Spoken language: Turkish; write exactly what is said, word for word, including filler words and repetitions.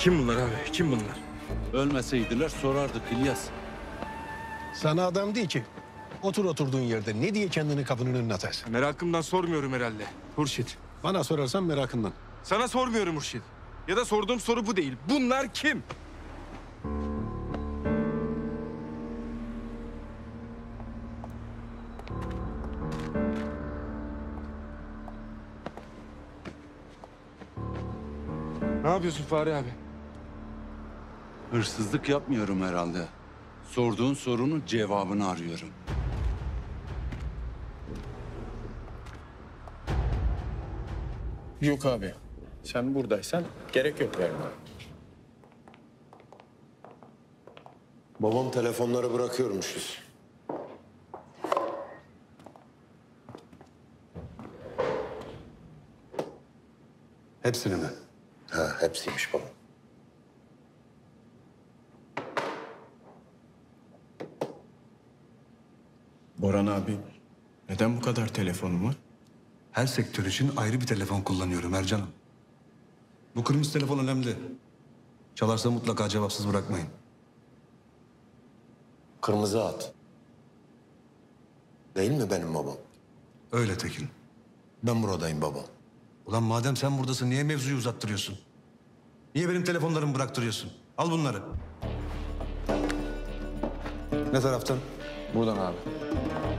Kim bunlar abi? Kim bunlar? Ölmeseydiler sorardık İlyas. Sana adam değil ki. Otur oturduğun yerde. Ne diye kendini kapının önüne atarsın? Merakımdan sormuyorum herhalde Hurşit. Bana sorarsan merakından. Sana sormuyorum Hurşit. Ya da sorduğum soru bu değil. Bunlar kim? Ne yapıyorsun Fahri abi? Hırsızlık yapmıyorum herhalde. Sorduğun sorunun cevabını arıyorum. Yok abi. Sen buradaysan gerek yok verme. Babam telefonları bırakıyormuşuz. Hepsini mi? Ha, hepsiymiş babam. Boran abi, neden bu kadar telefonum var? Her sektör için ayrı bir telefon kullanıyorum Ercan'ım. Bu kırmızı telefon önemli. Çalarsa mutlaka cevapsız bırakmayın. Kırmızı at. Değil mi benim babam? Öyle Tekin. Ben buradayım babam. Ulan madem sen buradasın niye mevzuyu uzattırıyorsun? Niye benim telefonlarımı bıraktırıyorsun? Al bunları. Ne taraftan? Buradan abi.